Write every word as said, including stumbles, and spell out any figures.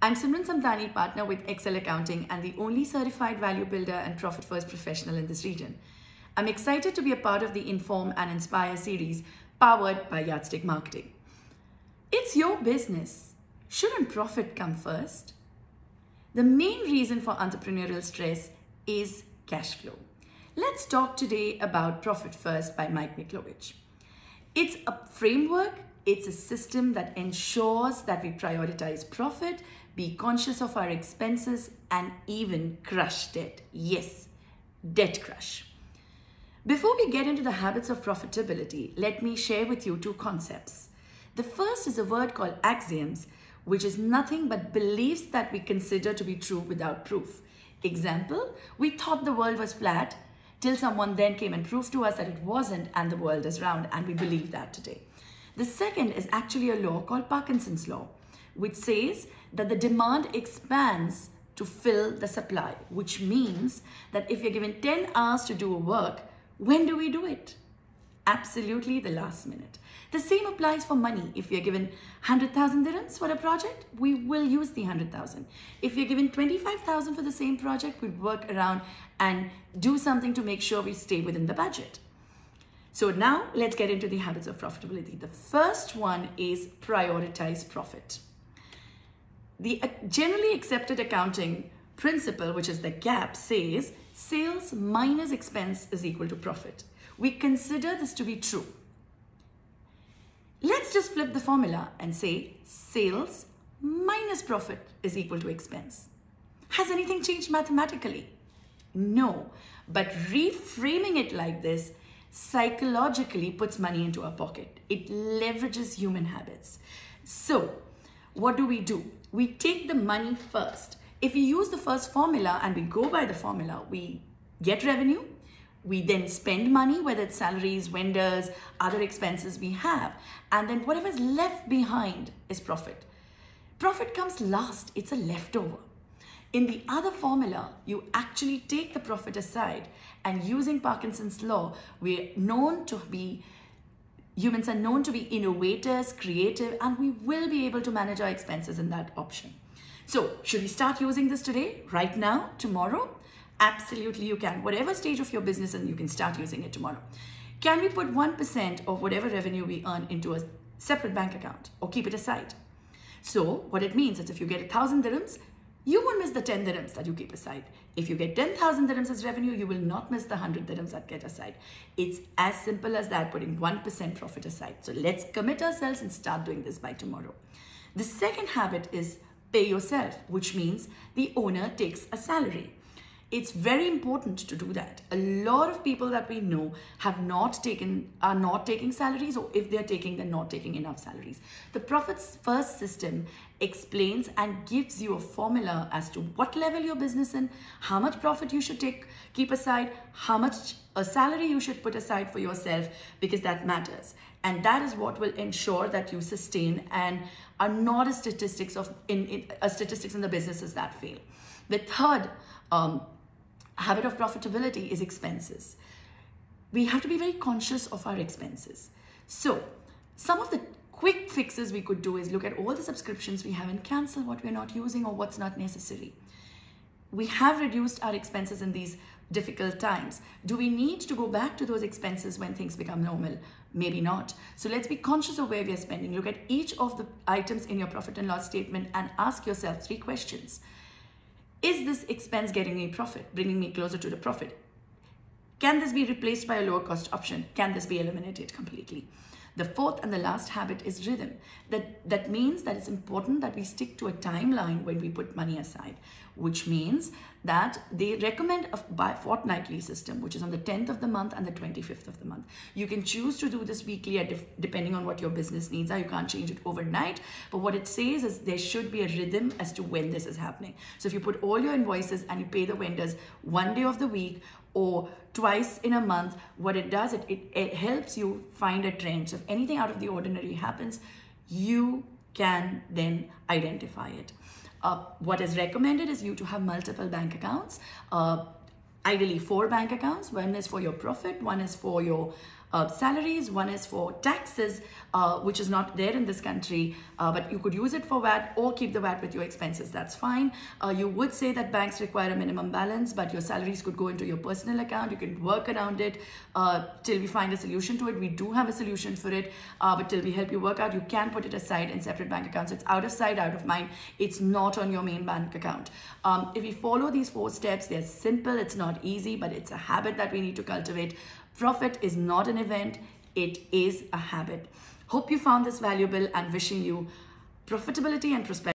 I'm Simran Samtani, partner with Xcel Accounting and the only certified Value Builder and Profit First professional in this region. I'm excited to be a part of the Inform and Inspire series powered by Yardstick Marketing. It's your business. Shouldn't profit come first? The main reason for entrepreneurial stress is cash flow. Let's talk today about Profit First by Mike Miklovich. It's a framework, it's a system that ensures that we prioritize profit, be conscious of our expenses, and even crush debt. Yes, debt crush. Before we get into the habits of profitability, let me share with you two concepts. The first is a word called axioms, which is nothing but beliefs that we consider to be true without proof. Example, we thought the world was flat till someone then came and proved to us that it wasn't and the world is round, and we believe that today. The second is actually a law called Parkinson's law, which says that the demand expands to fill the supply, which means that if you're given ten hours to do a work, when do we do it? Absolutely the last minute. The same applies for money. If you're given one hundred thousand dirhams for a project, we will use the one hundred thousand. If you're given twenty-five thousand for the same project, we'd work around and do something to make sure we stay within the budget. So now let's get into the habits of profitability. The first one is prioritize profit. The generally accepted accounting principle, which is the GAAP, says sales minus expense is equal to profit. We consider this to be true. Let's just flip the formula and say sales minus profit is equal to expense. Has anything changed mathematically? No, but reframing it like this psychologically puts money into our pocket. It leverages human habits. So what do we do? We take the money first. If we use the first formula and we go by the formula, we get revenue. We then spend money, whether it's salaries, vendors, other expenses we have, and then whatever's left behind is profit. Profit comes last, it's a leftover. In the other formula, you actually take the profit aside, and using Parkinson's law, we're known to be, humans are known to be innovators, creative, and we will be able to manage our expenses in that option. So should we start using this today, right now, tomorrow? Absolutely you can. Whatever stage of your business, and you can start using it tomorrow. Can we put one percent of whatever revenue we earn into a separate bank account or keep it aside? So what it means is if you get one thousand dirhams, you won't miss the ten dirhams that you keep aside. If you get ten thousand dirhams as revenue, you will not miss the one hundred dirhams that get aside. It's as simple as that, putting one percent profit aside. So let's commit ourselves and start doing this by tomorrow. The second habit is pay yourself, which means the owner takes a salary. It's very important to do that. A lot of people that we know have not taken, are not taking salaries, or if they're taking, they're not taking enough salaries. The Profit First system explains and gives you a formula as to what level your business in, how much profit you should take, keep aside, how much a salary you should put aside for yourself, because that matters. And that is what will ensure that you sustain and are not a statistics of in, in a statistics in the businesses that fail. The third um, habit of profitability is expenses. We have to be very conscious of our expenses. So some of the quick fixes we could do is look at all the subscriptions we have and cancel what we're not using or what's not necessary. We have reduced our expenses in these difficult times. Do we need to go back to those expenses when things become normal? Maybe not. So let's be conscious of where we are spending. Look at each of the items in your profit and loss statement and ask yourself three questions. Is this expense getting me profit, bringing me closer to the profit? Can this be replaced by a lower cost option? Can this be eliminated completely? The fourth and the last habit is rhythm. That, that means that it's important that we stick to a timeline when we put money aside, which means that they recommend a by fortnightly system, which is on the tenth of the month and the twenty-fifth of the month. You can choose to do this weekly depending on what your business needs are. You can't change it overnight, but what it says is there should be a rhythm as to when this is happening. So if you put all your invoices and you pay the vendors one day of the week or twice in a month, what it does, it, it, it helps you find a trend. So if anything out of the ordinary happens, you can then identify it. Uh, what is recommended is you to have multiple bank accounts, uh, ideally four bank accounts. One is for your profit, one is for your uh, salaries, one is for taxes, uh, which is not there in this country, uh, but you could use it for V A T or keep the V A T with your expenses, that's fine. Uh, you would say that banks require a minimum balance, but your salaries could go into your personal account. You can work around it uh, till we find a solution to it. We do have a solution for it, uh, but till we help you work out, you can put it aside in separate bank accounts. It's out of sight, out of mind. It's not on your main bank account. Um, if you follow these four steps, they're simple, it's not easy, but it's a habit that we need to cultivate. Profit is not an event, it is a habit. Hope you found this valuable and wishing you profitability and prosperity.